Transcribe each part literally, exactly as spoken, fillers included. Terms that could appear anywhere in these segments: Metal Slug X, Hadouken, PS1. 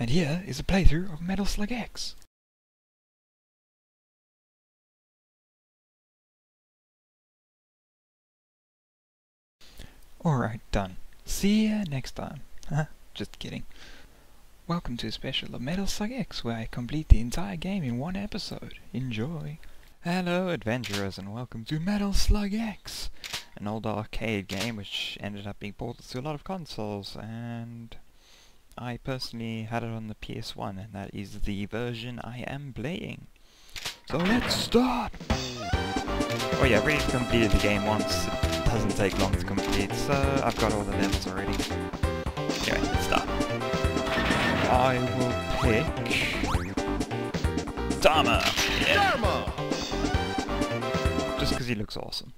And here is a playthrough of Metal Slug X. Alright, done. See ya next time. Huh? Just kidding. Welcome to a special of Metal Slug X, where I complete the entire game in one episode. Enjoy! Hello adventurers, and welcome to Metal Slug X! An old arcade game which ended up being ported to a lot of consoles, and I personally had it on the P S one, and that is the version I am playing. So let's start! Oh yeah, I've already completed the game once. It doesn't take long to complete, so I've got all the levels already. Anyway, let's start. I will pick... Dharma! Yeah. Dharma! Just because he looks awesome.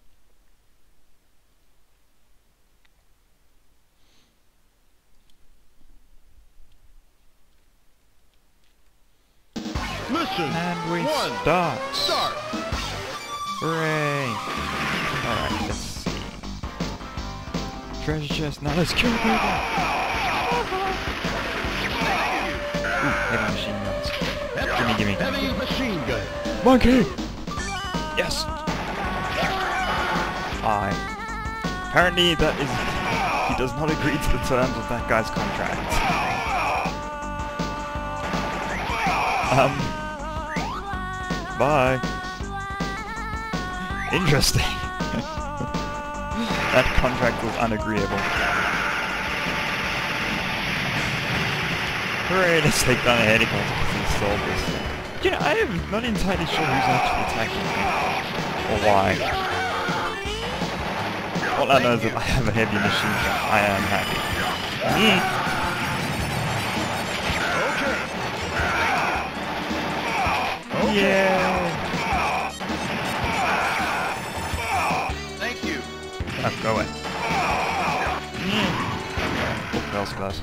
Mission and we one, start. Start. Hooray! Alright, let's see. Treasure chest. Now let's kill people. Ooh, heavy machine guns. Gimme, gimme. Heavy machine gun. Monkey. Yes. I. Apparently that is. He does not agree to the terms of that guy's contract. Um. Bye. Interesting. That contract was unagreeable. Hooray! Let's take down the helicopter because he saw this. You know, I am not entirely sure who's actually attacking me or why. All I know is that I have a heavy machine gun. I am happy. Yeah. Okay. Okay. Yeah. Thank you. I'm going. Yeah. Oh, bells glass.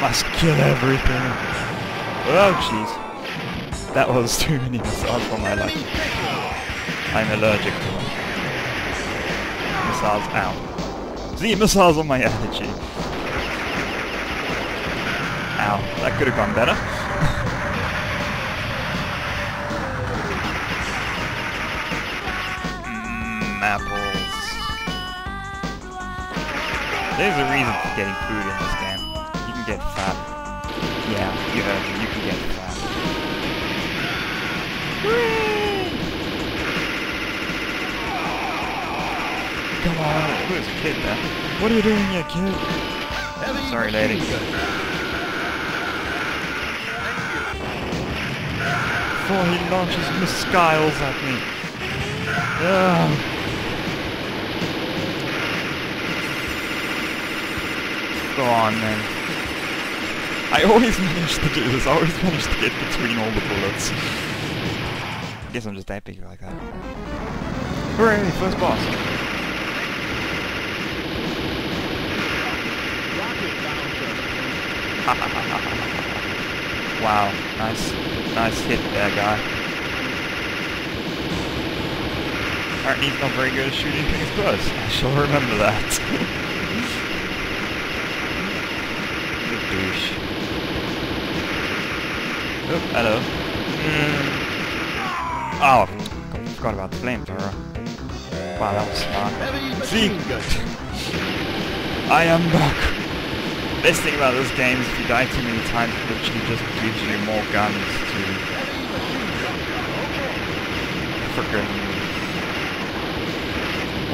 Must kill everything. Oh, jeez. That was too many missiles for my life. I'm allergic to them. Missiles out. See, missiles on my allergy. Ow, that could have gone better. Mmm, apples. There's a reason for getting food in this game. You can get fat. Yeah, you heard me, you can get fat. Come on, who's a kid now? What are you doing, you kid? Heavy Sorry, lady. Before he launches missiles at me. Ugh. Go on, then. I always manage to do this. I always manage to get between all the bullets. I guess I'm just that big like that. Hooray, first boss. Wow, nice, nice hit there, guy. Apparently he's not very good at shooting things first. I shall remember that. Good douche. Oh, hello. Mm. Oh, I forgot about the flamethrower. Wow, that was smart. See? I am back. Best thing about this game is if you die too many times, it literally just gives you more guns to frickin'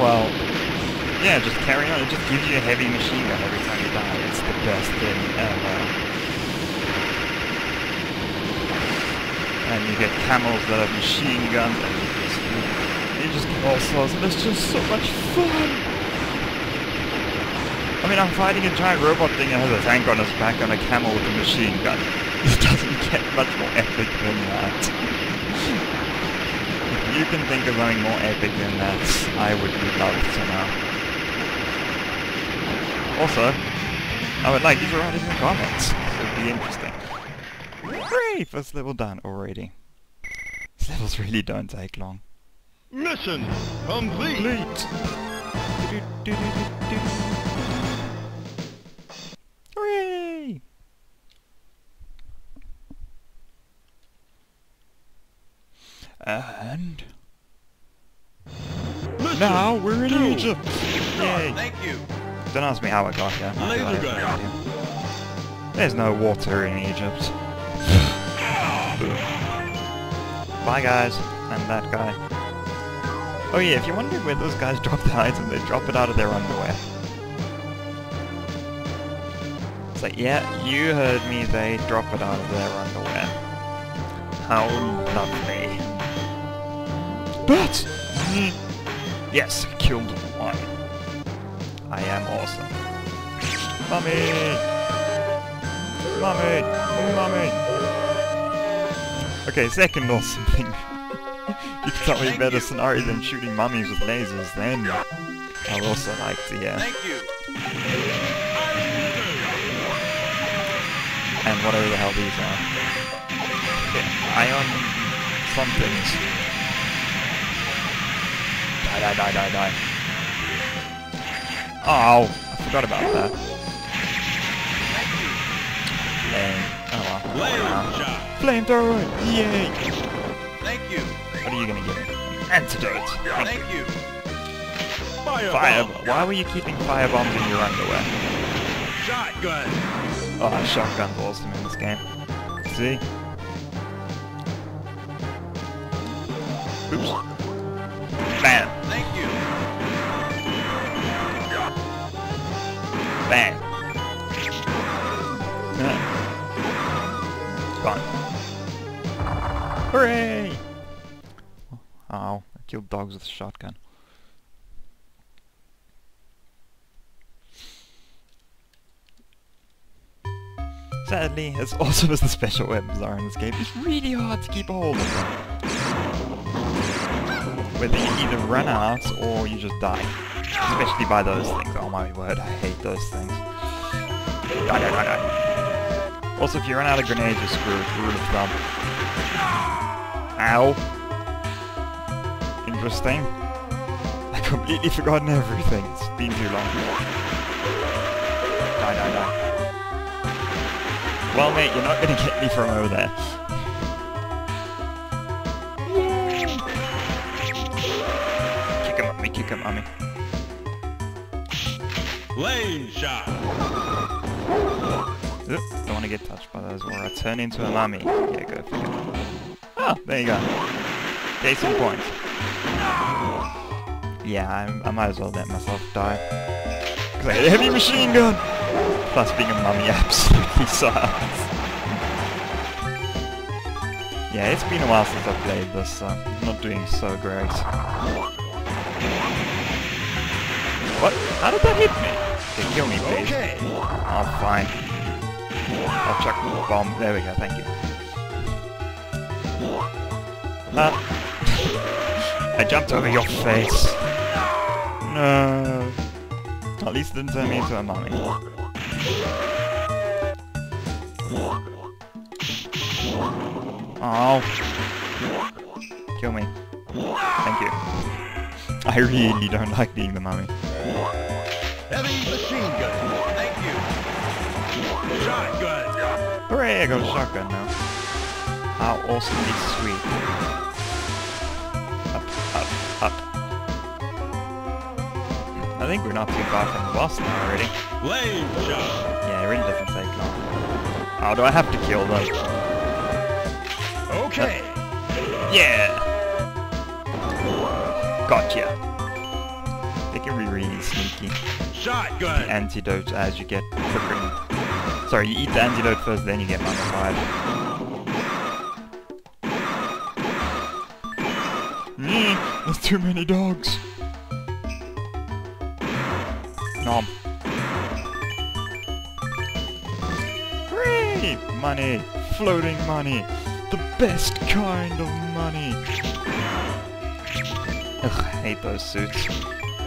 well, yeah, just carry on. It just gives you a heavy machine gun every time you die. It's the best thing ever. And you get camels that have machine guns, and you just, you just get all sorts, and it's just so much fun! I mean, I'm fighting a giant robot thing that has a tank on its back and a camel with a machine gun. It doesn't get much more epic than that. If you can think of something more epic than that, I would love to know. Also, I would like you to write it in the comments. It would be interesting. Great! First level done already. These levels really don't take long. Mission complete! do, do, do, do. Hooray! And Listen, now we're in do. Egypt. Yay! Thank you. Don't ask me how I got here. I I got here. There's no water in Egypt. Bye guys, and that guy. Oh yeah, if you're wondering where those guys drop the item, they drop it out of their underwear. It's like, yeah, you heard me, they drop it out of their underwear. How lovely. But yes, killed one. I am awesome. Mummy! Mummy! Mummy! Okay, second awesome thing. You can tell me a better you. scenario than shooting mummies with lasers, then I'd also like to, yeah. Thank you. And whatever the hell these are. Okay, ion some things. Die, die, die, die, die. Oh, I forgot about that. And, oh well. Wow. Flamethrower! Yay! Thank you! What are you gonna get? Antidote! Thank, Thank you! you. Firebomb! Fire. Why were you keeping firebombs in your underwear? Shotgun! Oh, shotgun balls in this game. See? Oops. Bam! Thank you! Bam! Ah. Gone. Hooray! Ow, I killed dogs with a shotgun. Sadly, as awesome as the special weapons are in this game, it's really hard to keep a hold of them. Whether you either run out or you just die. Especially by those things. Oh my word, I hate those things. Die, die, die, die. Also, if you run out of grenades, you're screwed. Rule of thumb. Ow. Interesting. I've completely forgotten everything. It's been too long. Die, die, die. Well, mate, you're not going to get me from over there. Kick him at me, kick him at me. Lane shot! Oop, don't want to get touched by those, or I turn into a mummy. Yeah, go for it. Oh, there you go. Case in point. Yeah, I, I might as well let myself die. Because I had a heavy machine gun! Plus being a mummy absolutely sucks. Yeah, it's been a while since I've played this, so I'm not doing so great. What? How did that hit me? Okay, kill me, please. Okay. Oh, fine. I'll chuck the bomb. There we go, thank you. Uh, I jumped over your face. No. At least it didn't turn me into a mummy. Oh. Kill me. Thank you. I really don't like being the mummy. Heavy machine gun. Thank you. Shotgun. Hooray! I got a shotgun now. How awesomely sweet. Up. I think we're not too far from the boss now already. Yeah, it really doesn't take long. Oh, do I have to kill them? Okay. Uh, yeah. Gotcha. They can be really sneaky. Shotgun. The antidote as you get frickin'. Sorry, you eat the antidote first, then you get mummified. There's too many dogs. Nom. Hooray! Money. Floating money. The best kind of money. Ugh, I hate those suits.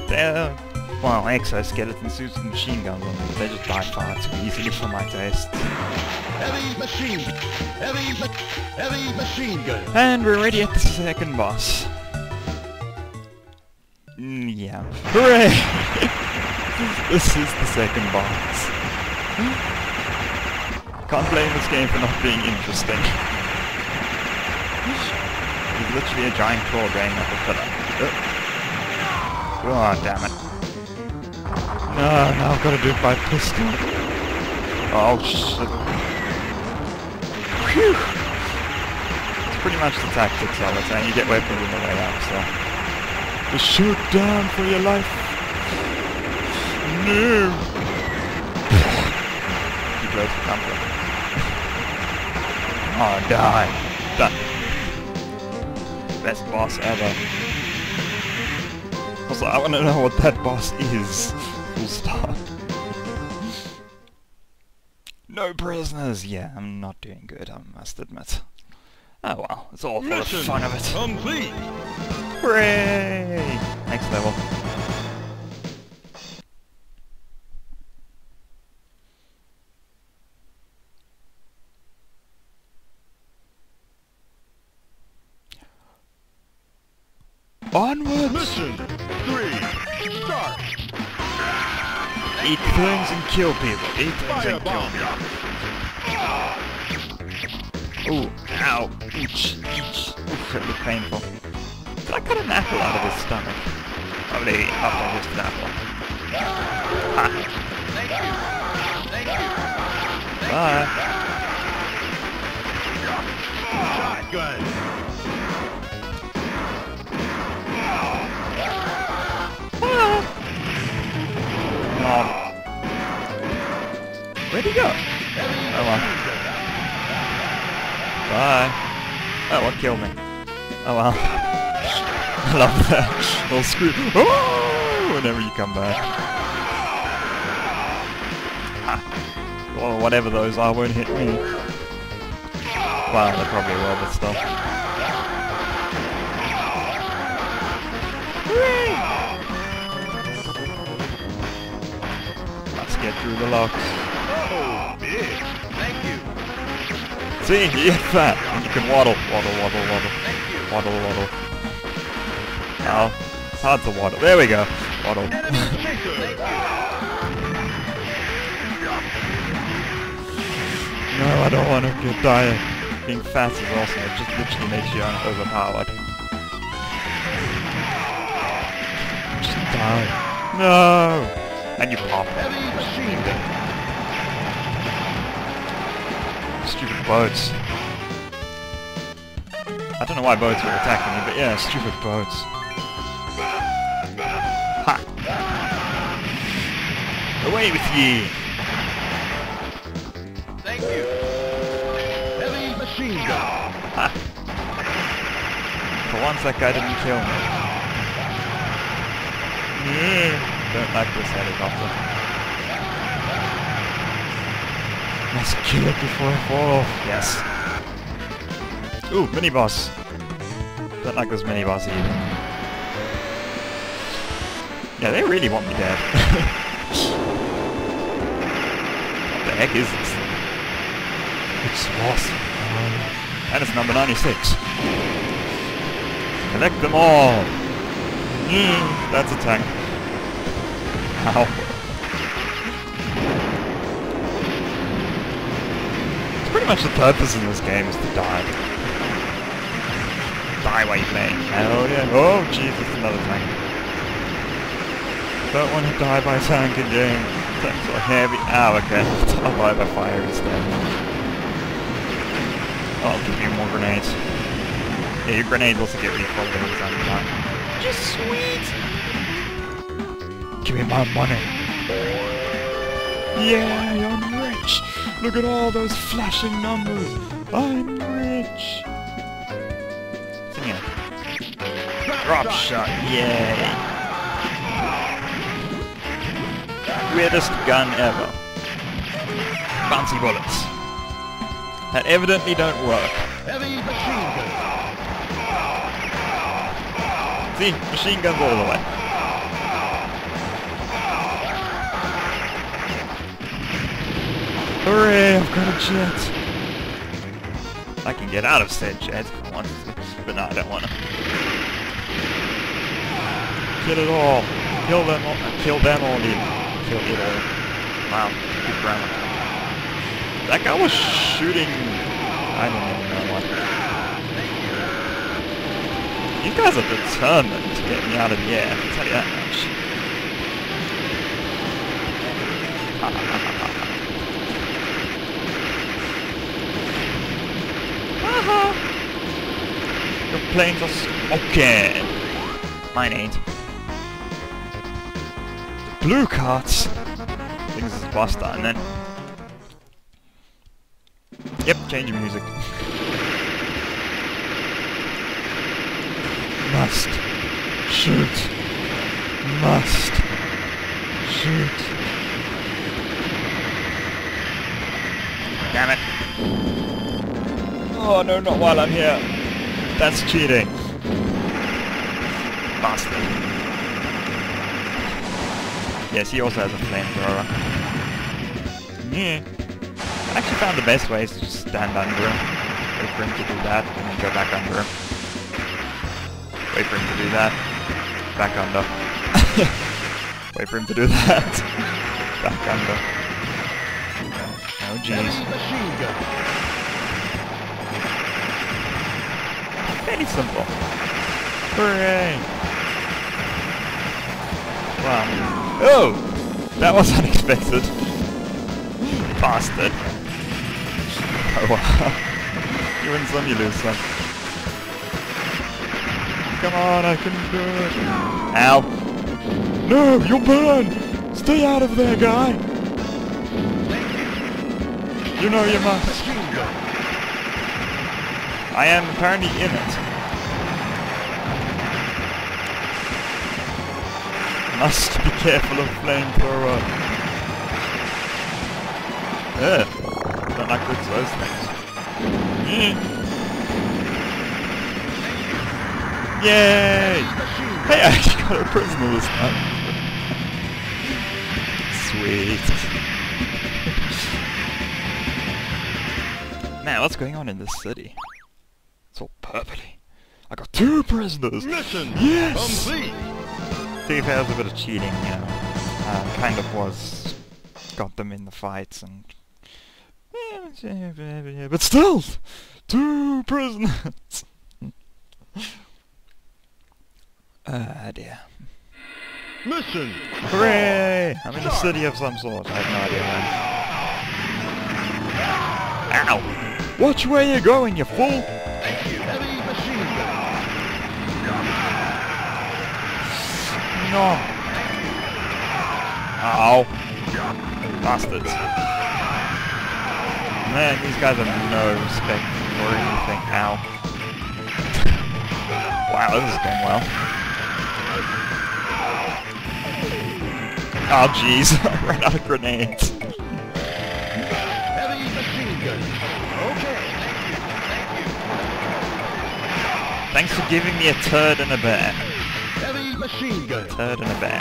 They're, well, exoskeleton suits and machine guns on them, but they just die far too easily for my taste. Heavy machine. Heavy, ma heavy machine gun. And we're already at the second boss. Yeah. Hooray! This is the second box. Can't blame this game for not being interesting. There's literally a giant claw going up a pillar. Oh, damn it. No, now I've got to do it by pistol. Oh, shit. Phew! It's pretty much the tactics of it, and you get weapons on the way up, so... Just shoot down for your life! No! He blows the comfort. Oh, die! Done. Best boss ever. Also, I want to know what that boss is. Full stop. No prisoners! Yeah, I'm not doing good, I must admit. Oh well, it's all for the fun of it. Complete! Hooray! Next level. Onwards! Mission three, start! Eat things and kill people. Eat things and kill people. Ooh, ow, ouch, ouch. Oof, it looked painful. Did I cut an apple out of his stomach? Probably after just an apple. Ha. Bye. Shotgun. Oh. Where'd he go? Oh well. Bye. Oh, what killed me? Oh well. I love that. Little screw. Oh! Whenever you come back. Ah. Well, whatever those are won't hit me. Well, they probably will, but still. Hooray! Get through the locks. Oh, big. Thank you. See, you get fat. And you can waddle. Waddle, waddle, waddle. Thank you. Waddle, waddle. Ow. It's hard to waddle. There we go. Waddle. No, I don't want to get tired. Being fat is awesome. It just literally makes you overpowered. Just die. No! And you pop. Stupid boats. I don't know why boats were attacking me, but yeah, stupid boats. Ha! Away with ye! Thank you. Heavy machine gun. Ha! For once, that guy didn't kill me. Yeah. Don't like this helicopter. Must kill it before I fall off. Yes. Ooh, mini boss. Don't like this mini boss either. Yeah, they really want me dead. What the heck is this thing? It's awesome. And it's number ninety-six. Collect them all. Mm, that's a tank. Ow. It's pretty much the purpose in this game is to die. Die while you're playing. Hell yeah. Oh jeez, it's another tank. Don't want to die by tank again. That's a heavy... Ow, okay. I'll die by fire instead. I'll give you more grenades. Yeah, your grenades also get refilled every time you die. Just sweet! Give me my money. Yeah, I'm rich. Look at all those flashing numbers. I'm rich. Sing it. Drop shot. Yeah. Weirdest gun ever. Bouncy bullets. That evidently don't work. Heavy machine guns. See, machine guns all the way. Hooray, I've got a jet! I can get out of said jet if I want to, but no, I don't want to. Kill it all! Kill them all! Kill them all, dude. killed it all. Wow, good round. That guy was shooting... I don't know what. You guys are determined to get me out of the air, I can tell you that much. Ha ha ha ha ha. Haha! Your planes are smoking! Mine ain't. Blue cards! I think this is Buster, and then... Yep, change of music. Must. Shoot. Must. Shoot. Damn it. Oh no, not while I'm here. That's cheating. Bastard. Yes, he also has a flamethrower. Yeah. I actually found the best way is to just stand under him. Wait for him to do that, and then go back under him. Wait for him to do that. Back under. Wait for him to do that. Back under. Oh jeez. Very simple. Hooray! Wow. Oh! That was unexpected. Bastard. Oh wow. You win some, you lose some. Come on, I can do it. Ow. No, you'll burn! Stay out of there, guy! You know you must. I am apparently in it. Must be careful of flamethrower. Yeah, don't like to do those things. Yeah. Yay! Hey, I actually got a prisoner this time. Sweet. Man, what's going on in this city? It's all purpley. I got two prisoners! Mission yes! Complete! There was a bit of cheating, you know, uh, kind of was, got them in the fights and... But still! Two prisoners! Ah uh, dear. Mission! Hooray! I'm in a city of some sort, I have no idea. Ow! Watch where you're going, you fool! No! Uh oh. Bastards. Man, these guys have no respect for anything. Ow. Wow, this is going well. Oh jeez, I ran out of grenades. Heavy machine gun. Okay, thank you, thank you. Thanks for giving me a turd and a bear. Machine gun. Turd and a bear.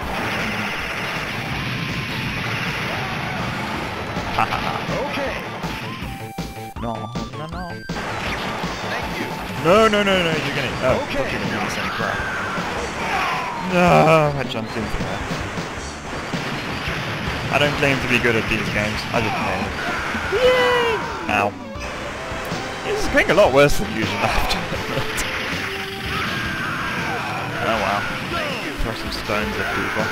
Ha ha ha. Okay. No, no, no. Thank you. No, no, no, no, you're gonna... Oh, okay. You're gonna do the same crap. No, I jumped into that. I don't claim to be good at these games. I just know. Yay! Ow. This is going a lot worse than usual after. Oh wow. Throw some stones at people.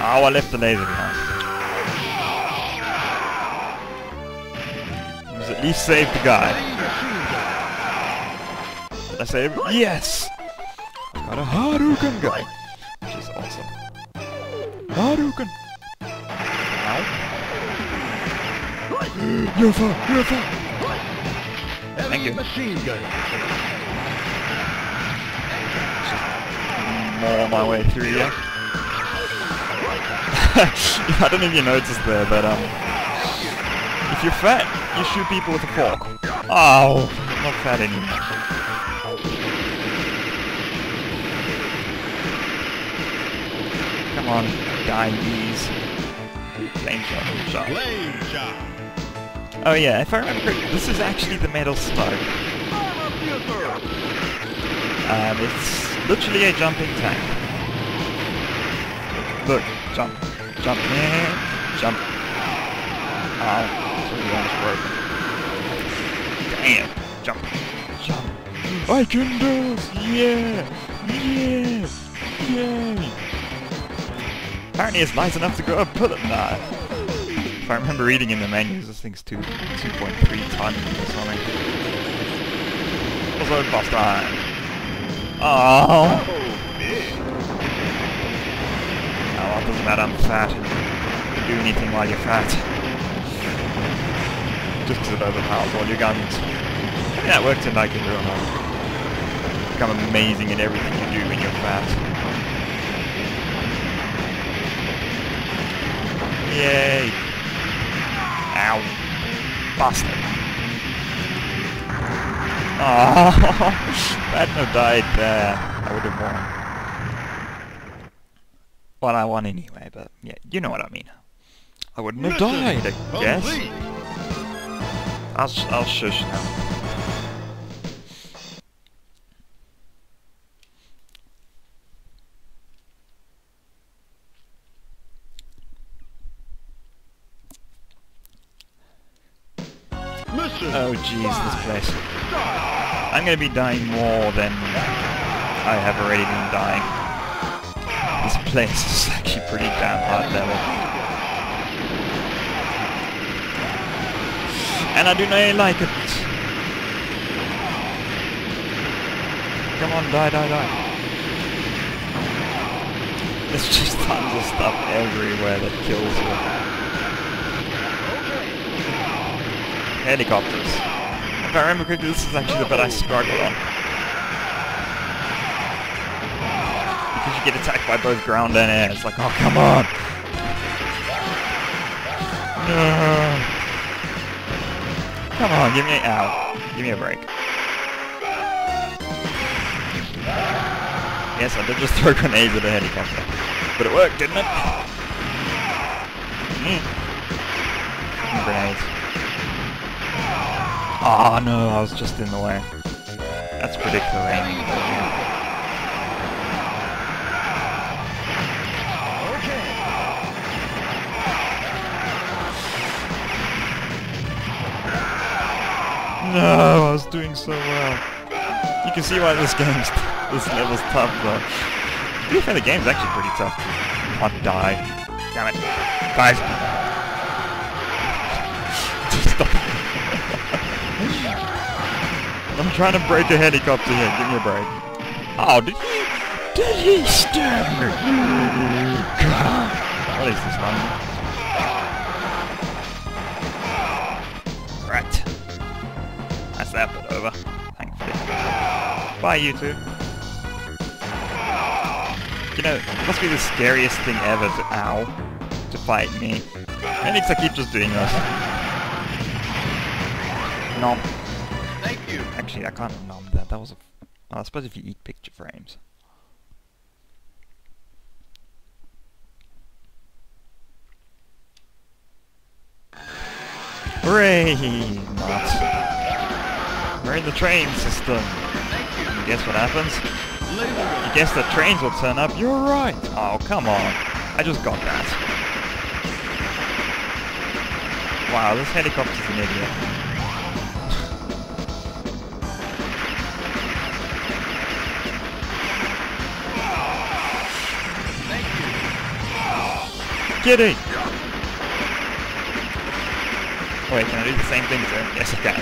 Oh, I left the laser behind. I was at least saved the guy. Did I save him? Yes! I got a Hadouken guy. Which is awesome. Hadouken! Ow. You're fine, you're fine. Thank you. More on my way through here. I don't know if you noticed there, but um... if you're fat, you shoot people with a fork. Oh, I'm not fat anymore. Come on, die, please. Flame shot, shot. Flame shot. Oh yeah, if I remember correctly, this is actually the Metal Slug. Um, it's... literally a jumping tank. Look, jump. Jump. Jump. Oh, this is almost broken. Damn. Jump. Jump. I can do it! Yeah! Yeah! Yay! Apparently it's nice enough to go and put it that. If I remember reading in the menus, this thing's two, two point three tons or something. Also boss time. Oh. Oh, well, it doesn't matter, I'm fat. You can do anything while you're fat. Just because it overpowers all your guns. I mean, that works in like in real life. You become amazing in everything you do when you're fat. Yay! Ow! Bastard! Oh, that no died there. I would have won. Well, I won anyway, but yeah, you know what I mean. I wouldn't have died, I guess. I'll, I'll shush now. Oh jeez, this place. I'm gonna be dying more than I have already been dying. This place is actually pretty damn hard level. And I do not like it. Come on, die, die, die. There's just tons of stuff everywhere that kills you. Helicopters. If I remember correctly, this is actually the bit I struggled on. Because you get attacked by both ground and air. It's like, oh, come on! No! Come on, give me... Ow. Give me a break. Yes, I did just throw grenades at a helicopter. But it worked, didn't it? Mm. Grenades. Oh no, I was just in the way. That's predictable aiming. No, I was doing so well. You can see why this game's this level's tough though. To be fair, the game's actually pretty tough. I'll die. Damn it. Guys. I'm trying to break a helicopter here. Give me a break. Oh, did he? Did he stab me? God. What is this one? Right. That's that bit over. Thankfully. Bye, YouTube. You know, it must be the scariest thing ever to, ow, to fight me. And it's I keep just doing this. Nom. Actually, I can't numb that. That was a... Oh, I suppose if you eat picture frames. Hooray! Nuts. We're in the train system. You guess what happens? You guess the trains will turn up. You're right! Oh, come on. I just got that. Wow, this helicopter's an idiot. Kidding. Wait, can I do the same thing to him? Yes, I can.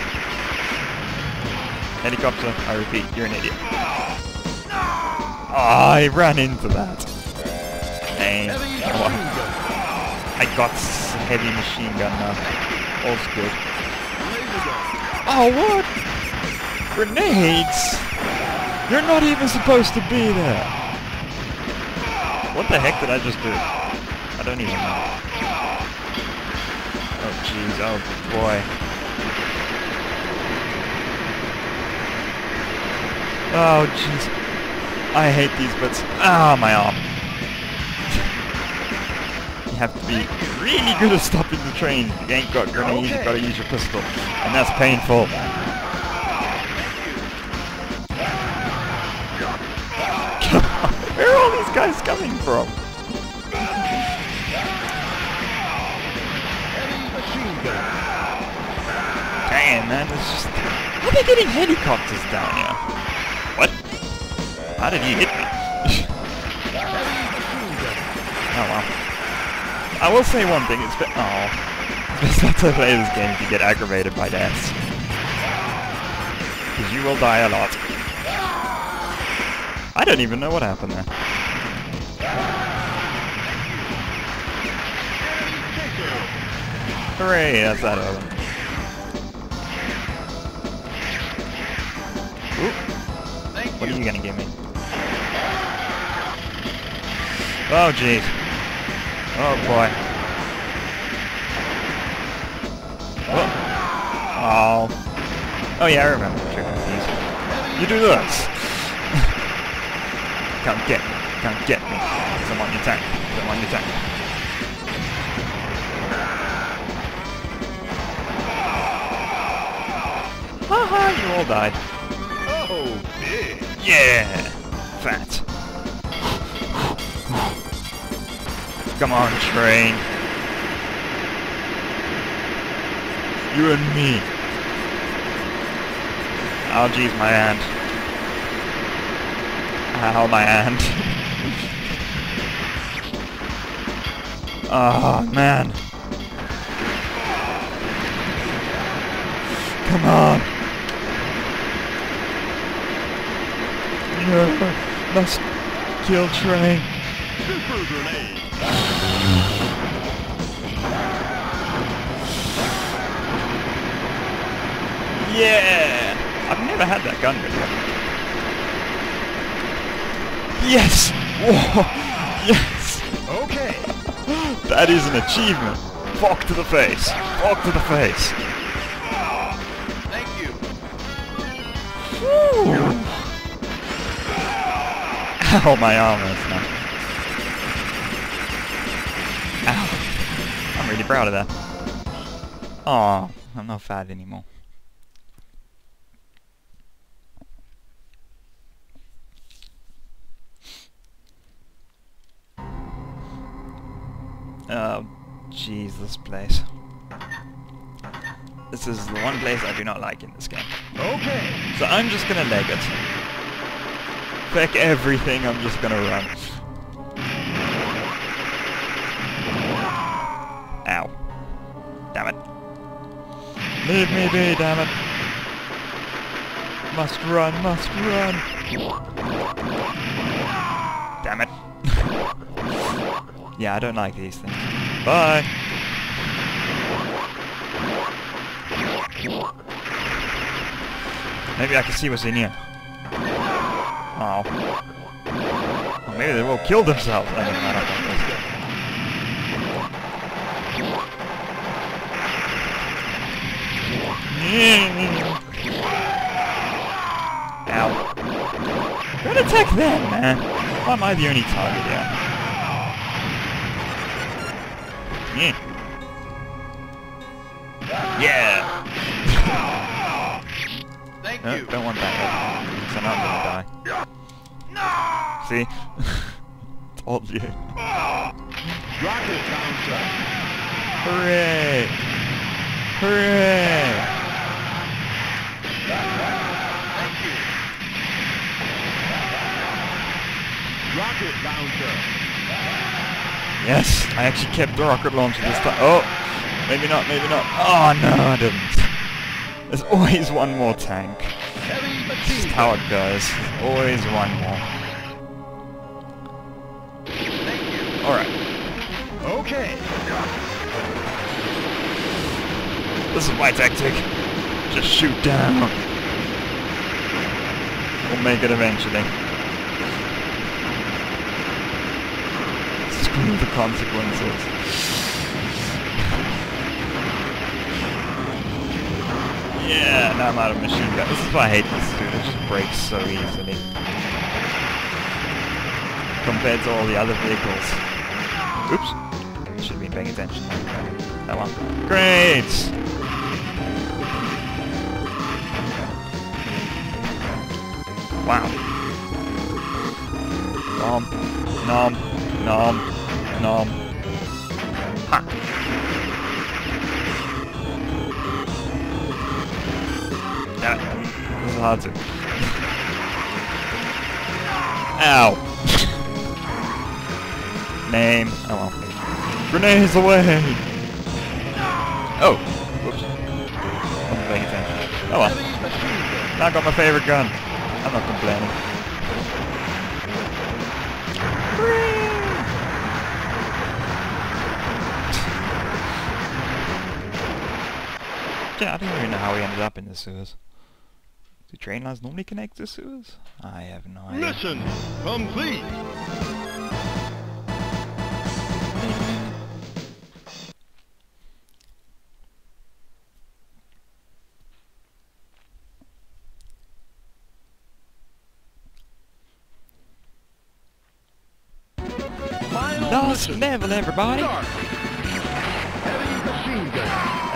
Helicopter, I repeat, you're an idiot. Oh, I ran into that. Dang. I got heavy machine gun now. All's good. Oh, what? Grenades? You're not even supposed to be there. What the heck did I just do? I don't even know. Oh jeez, oh boy. Oh jeez. I hate these bits. Ah, my arm. You have to be really good at stopping the train. You ain't got grenades, you've got to use your pistol. And that's painful. Where are all these guys coming from? kill him. Damn, man, it's just... How are they getting helicopters down here? What? How did he hit me? Oh, well. I will say one thing, it's been... Oh. It's best not to play this game if you get aggravated by deaths. Because you will die a lot. I don't even know what happened there. Hooray, that's that other one. What are you gonna give me? Oh jeez. Oh boy. Whoa. Oh. Oh yeah, I remember. You do this. Come get me. Come get me. I'm on your tank. I'm on your tank. Haha, you all died. Oh, big. Yeah! Fat. Come on, train. You and me. Oh, geez, my hand. Ow, my hand. Oh, man. Come on. Must kill train. Super grenade. Yeah! I've never had that gun before. Yes! Whoa! Yes! Okay. That is an achievement. Fuck to the face. Fuck to the face. Thank you. Woo. Ow, my arm is now. Ow. I'm really proud of that. Aw, I'm not fat anymore. Oh, jeez, this place. This is the one place I do not like in this game. Okay. So I'm just gonna leg it. Fuck everything, I'm just gonna run. Ow. Damn it. Leave me be, damn it. Must run, must run. Damn it. Yeah, I don't like these things. Bye! Maybe I can see what's in here. Oh. Well, maybe they will kill themselves. I mean, I don't think that's good. Ow. Don't attack them, man. Why am I the only target here? Yeah. Yeah. Thank you. No, don't want that. So now I'm gonna die. See? Told you. Rocket counter! Hooray! Hooray! Thank you. Rocket bouncer. Yes, I actually kept the rocket launcher this time. Oh! Maybe not, maybe not. Oh no, I didn't. There's always one more tank. That's just how it goes. There's always one more. Alright. Okay. This is my tactic. Just shoot down. We'll make it eventually. Screw the consequences. Yeah, now I'm out of machine gun. This is why I hate this dude. It just breaks so easily. Compared to all the other vehicles. Oops. Should have been paying attention. That one. Great! Wow. Nom. Nom. Nom. Nom. Ha! Hansen. Ow. Name. Oh well. Grenades away! Oh. Whoops. Wasn't paying attention. Oh well. Now I got my favorite gun. I'm not complaining. Yeah, I don't even know how we ended up in the sewers. Do train lines normally connect to sewers? I have no idea. Mission complete! Last level, everybody!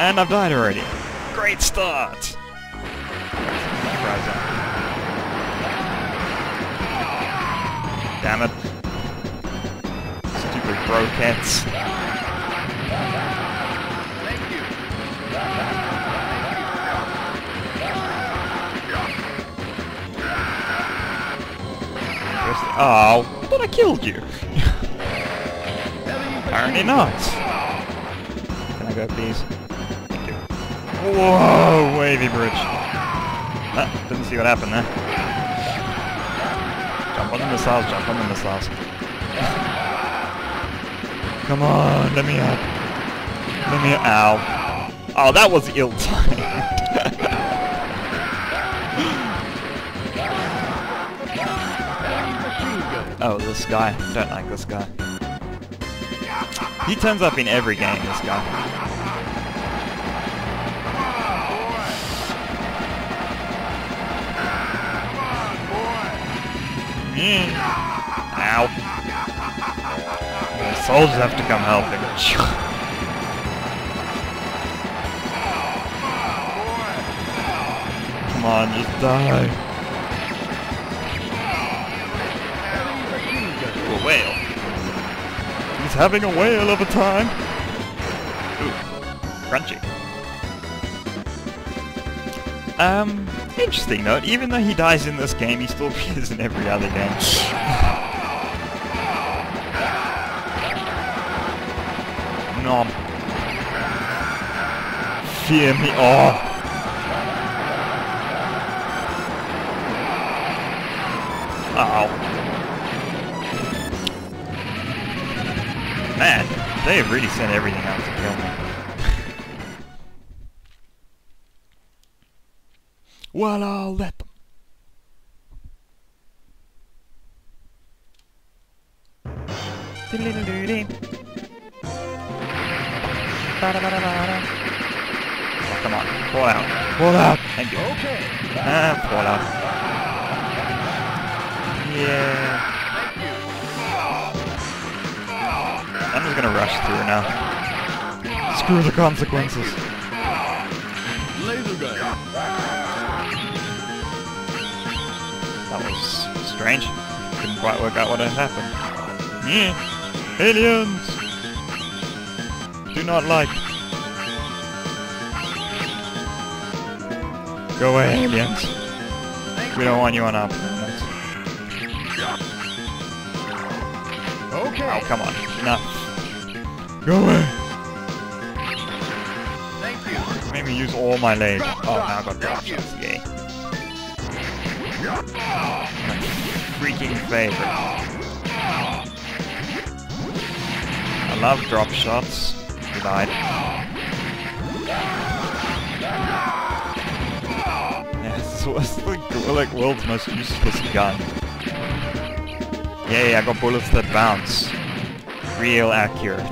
And I've died already. Great start! Damn it. Stupid broquettes. Thank you. Oh, I thought I killed you. Apparently not. Can I go, please? Thank you. Whoa, wavy bridge. Ah, didn't see what happened there. Jump on the missiles, jump on the missiles. Come on, let me up. Let me up. Ow. Oh, that was ill timed. Oh, this guy. Don't like this guy. He turns up in every game, this guy. Mm. Ow. The soldiers have to come help him. Come on, just die. A whale. He's having a whale of a time. Ooh. Crunchy. Um... Interesting note, even though he dies in this game, he still appears in every other game. Nom. Fear me. Oh. Uh oh. Man, they have really sent everything out to kill me. Well, I'll let them. Oh, come on. Fall out. Fall out. Thank you. Okay. Ah, fall out. Yeah. I'm just gonna rush through now. Screw the consequences. Laser gun. That was strange. Couldn't quite work out what had happened. Yeah. Aliens! Do not like. Go away, aliens. We don't want you on our planet. Okay. Oh, come on. Enough. Go away! Thank you. Made me use all my laser. Oh, now I got dropped. Yay. My freaking favorite. I love drop shots. You died. Yeah, it's, it's the, like world's most useless gun. Yay, I got bullets that bounce. Real accurate.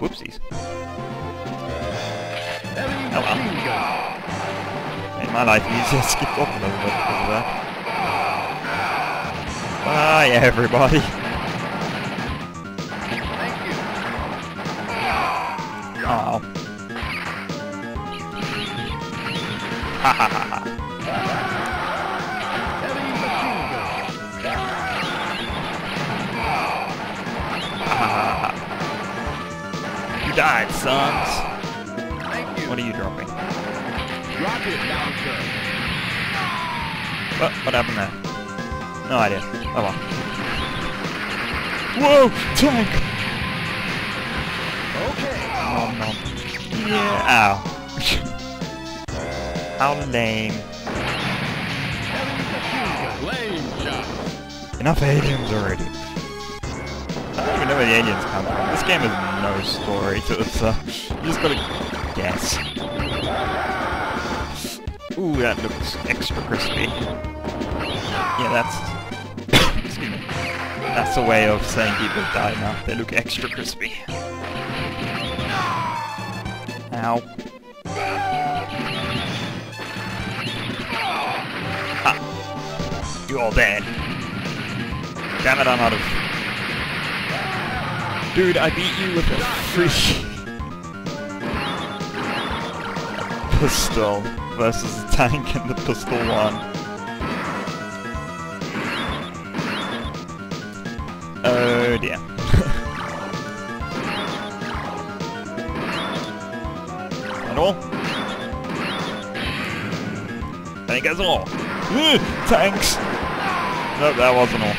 Whoopsies. Oh well. My life easier. Skipped up a little bit because of that. Bye, everybody. Thank you. Oh. Ha ha ha ha. You died, sons. What are you dropping? Rocket launcher. What? What happened there? No idea. Oh well. Whoa! Tank! Okay. Oh no. Yeah. Ow. How lame. Enough aliens already. I don't even know where the aliens come from. This game has no story to it, so you just gotta guess. Ooh, that looks extra crispy. Yeah, that's... excuse me. That's a way of saying people die now. They look extra crispy. Ow. Ah. You're all dead. Damn it, I'm out of... Dude, I beat you with a freaking... pistol versus the tank and the pistol one. Oh dear. That all? I think that's all. Ooh, tanks! Nope, that wasn't all.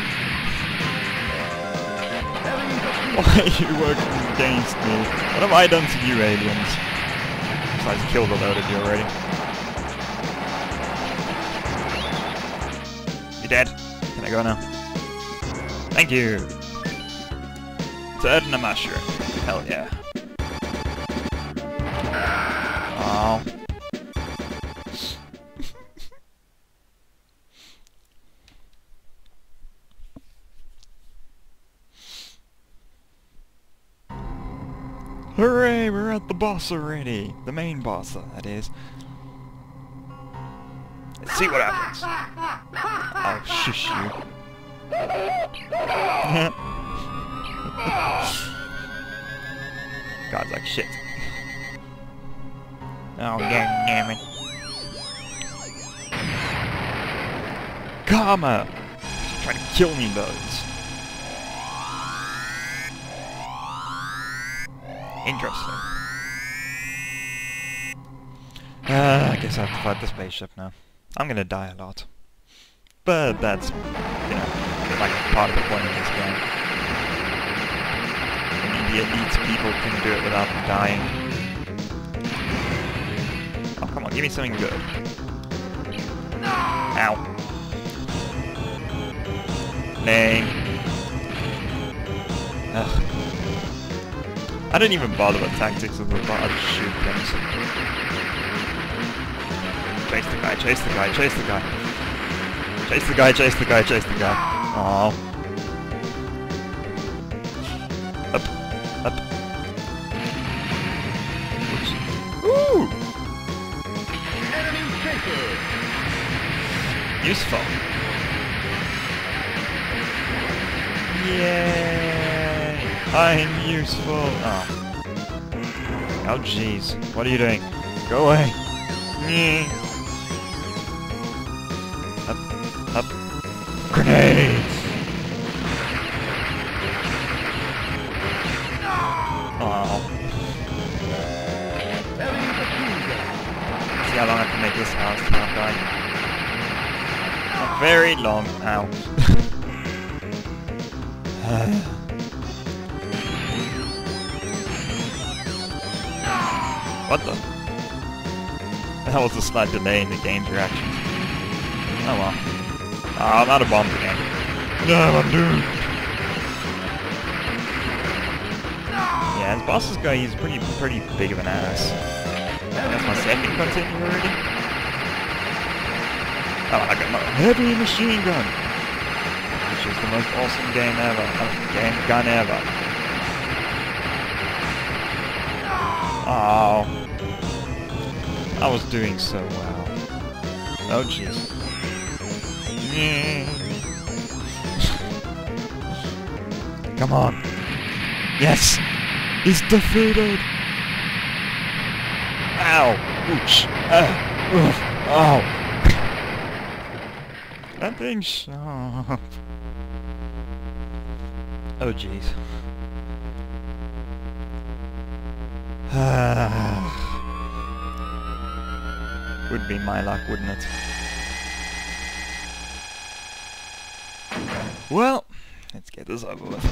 Why are you working against me? What have I done to you, aliens? Besides, killed a load of you already. You're dead. Can I go now? Thank you! Turd and a mushroom. Hell yeah. Oh. Hooray, we're at the boss already! The main boss, that is. Let's see what happens. I'll shush you. God's like shit. Oh, god damn it. Karma! Try to kill me, bugs. Interesting. Uh, I guess I have to fight the spaceship now. I'm gonna die a lot. But that's, you know, like part of the point of this game. Only the elite people can do it without dying. Oh, come on, give me something good. Ow. Nay. Ugh. I don't even bother with tactics of the bot, I just shoot things. Chase the guy, chase the guy, chase the guy. Chase the guy, chase the guy, chase the guy. Aww. Up. Up. Oops. Ooh! Useful. Yeah. I'm useful! Oh. Oh jeez. What are you doing? Go away! Nyeh. Up. Up. Grenades! Oh. See how long I can make this house without dying. Not very long. Ow. uh. What the? That was a slight delay in the game's reaction. Oh well. Ah, oh, I'm out of bombs again. No, I'm doomed! Yeah, this boss's guy, he's pretty, pretty big of an ass. That's my second continue already. Oh, I got my heavy machine gun! Which is the most awesome game ever. Game gun ever. Oh. I was doing so well. Oh jeez. Come on. Yes! He's defeated! Ow! Ouch! Uh, oof. Ow! That thing's sharp. Oh jeez. Ah. Would be my luck, wouldn't it? Well, let's get this over with.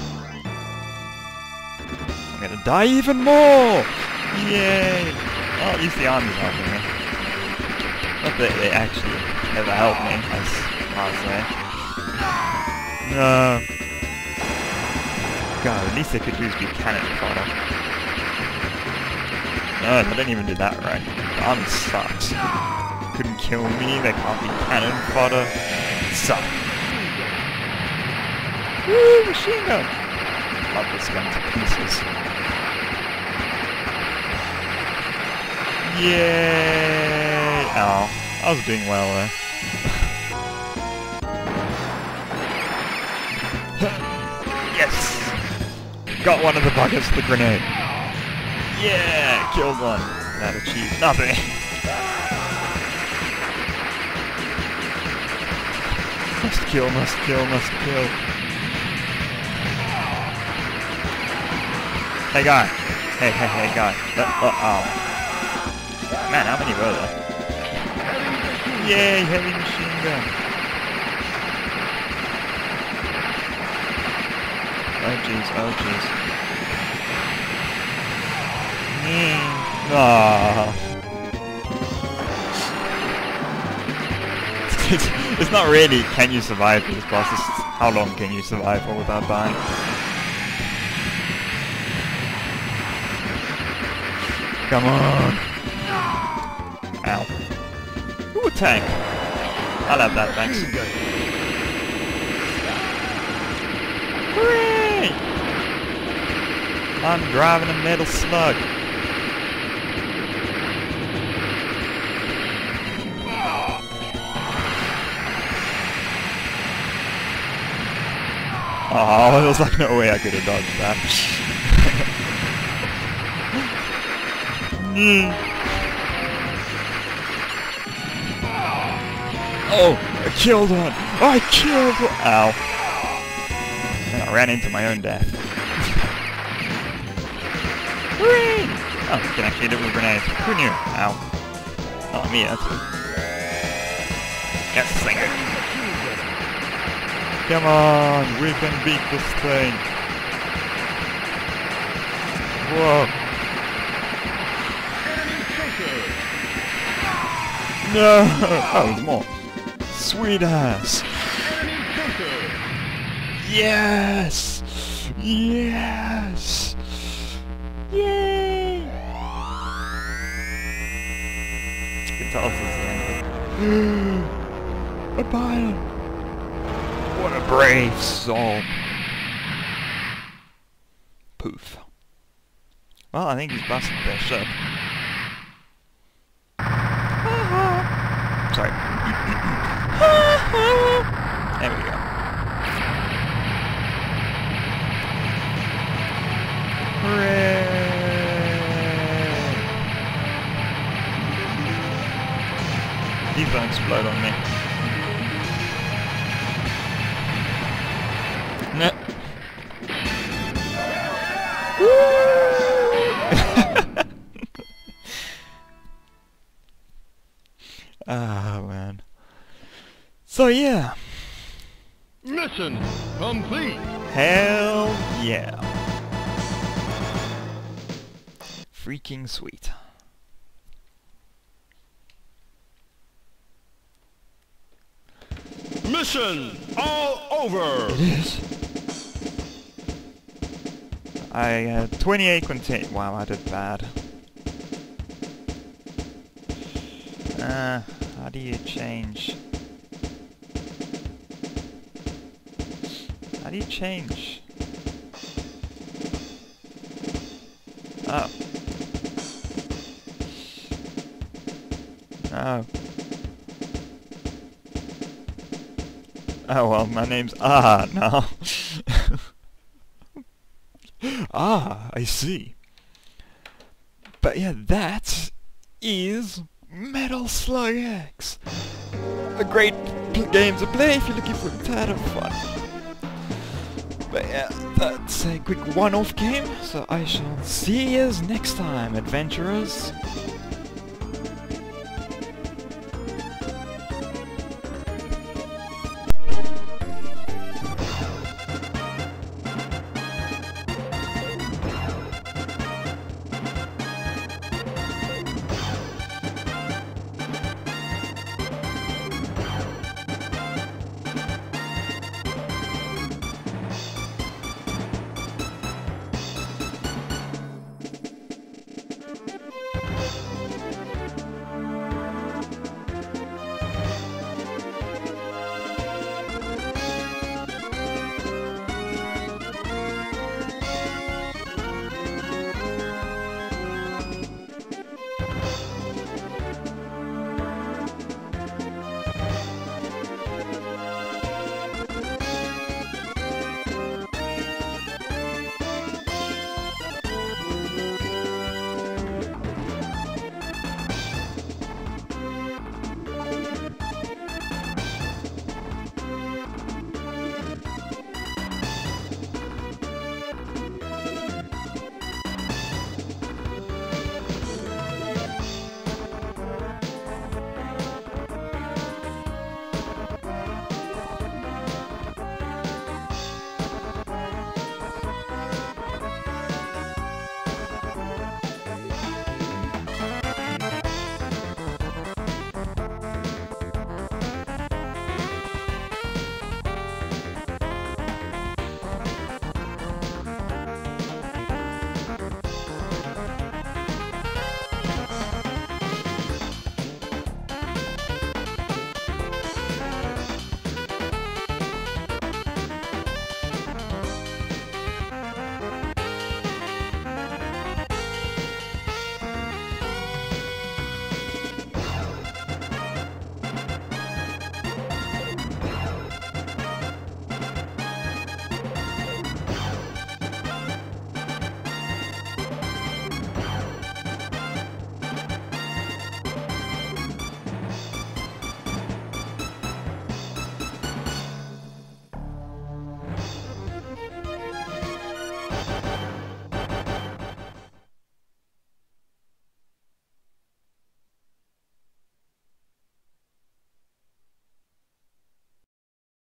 I'm gonna die even more! Yay! Oh, at least the army's helping me. Not that they actually ever helped me, as I say. No. God, at least they could use Buchanan fodder. No, they didn't even do that right. The army sucks. Couldn't kill me, they can't be cannon fodder. Suck. Woo, machine gun! Love this gun to pieces. Yay! Ow. I was doing well there. Yes! Got one of the buggers with the grenade. Yeah! Killed one! That achieved nothing! Must kill, must kill, must kill. Hey guy! Hey, hey, hey guy! Uh, uh, oh. Man, how many were there? Yay! Heavy machine gun! Oh jeez, oh jeez. Ah. It's not really can you survive this boss, it's how long can you survive for without dying. Come on! Ow. Ooh, a tank! I'll have that, thanks. Hooray! I'm driving a Metal Slug. Oh, there was like no way I could have dodged that. mm. Oh, I killed one! Oh, I killed one! Ow. And I ran into my own death. Hooray! Oh, you can actually do it with grenades. Who knew? Ow. Oh, me, that's it. Yes, singer. Come on, we can beat this thing. Whoa. No! Oh, there's more. Sweet ass. Yes! Yes! Yay! It tells us again. A pilot! What a brave soul. Poof. Well, I think he's busted their ship. Sorry. There we go. Hooray! He's gonna explode on me. Ah, man. So yeah. Mission complete. Hell yeah. Freaking sweet. Mission all over. It is. I had uh, twenty-eight contain- wow, I did bad. Uh, how do you change? How do you change? Oh. No. Oh well, my name's Ah now. Ah, I see. But yeah, that is Metal Slug X. A great game to play if you're looking for a tad of fun. But yeah, that's a quick one-off game, so I shall see you next time, adventurers.